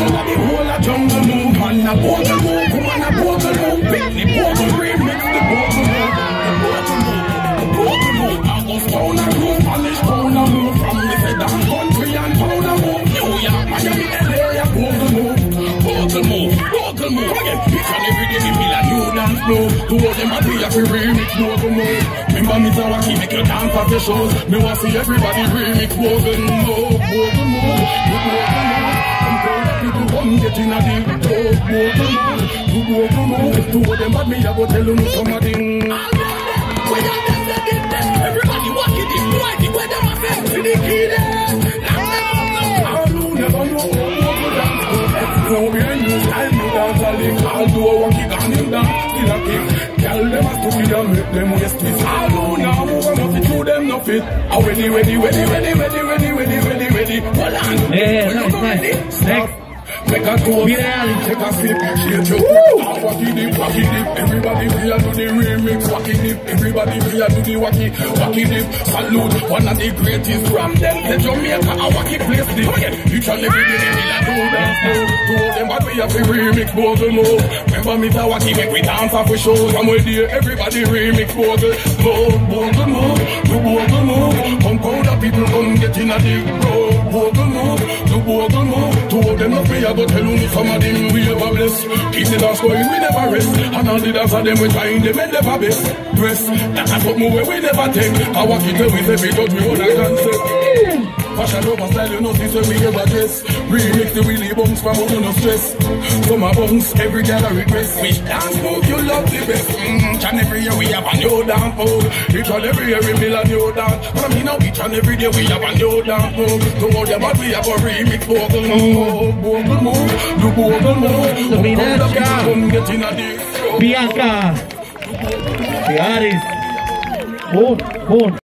So let the whole of jungle move. Man a bogle move, woman a bogle move. Pitney bogle rain makes the bogle move. The bogle move, the bogle move. Out of town a move, Alice town a move. From the Sedan country and town a move. New York, Miami, LA a bogle move. Bogle move, bogle move. Again, each and every day we feel a new dance move. To all them a do ya fi remix bogle move. Remember me so I keep make you dance at your shows. Me want see everybody remix bogle move, bogle move, bogle move. I'm getting a deal, to what them bad me, I will tell them somebody. Everybody walk it in, why the weather must have to the kid. I'll do never know what to dance. Every time you dance, I live, I'll do a walkie down in dance, till I tell them I took it and make them waste it. I do now, I'm not to them, not fit. I'm ready. Hold on, it's next. Take a toast, take a sip, shake your foot. Ah, wacky dip, everybody here do the remix. Wacky dip, everybody here do the wacky dip. Salute, one of the greatest from them. The Jamaica, a wacky place dip. Each and every day we a do dance move. To all them bad we a fi remix bogle move. Remember me to wacky make we dance off we shows. And we there everybody remix bogle move, bogle move, do bogle move. Come crowd of people come get in a dip, bogle move, do bogle move. To all them not we a go tell you some of them we ever bless. Keep the dance going, we never rest. And all the dance of them we trying, they make never best. Dress, that's what move we never take. I walk it away, say because we wanna dance it. Fashion over style, you know this way we ever dress. Remix the willy bumps from out no stress. Some of bumps, every girl a request. Which dance move you love the best? Each and every year we have a new dance move. Each and every year we build a new dance. But I mean now each and every day we have a new dance move. To all the bad we have a remix bogle move, bogle move. Do bogle move. Bianca Fiaris. Boom, boom.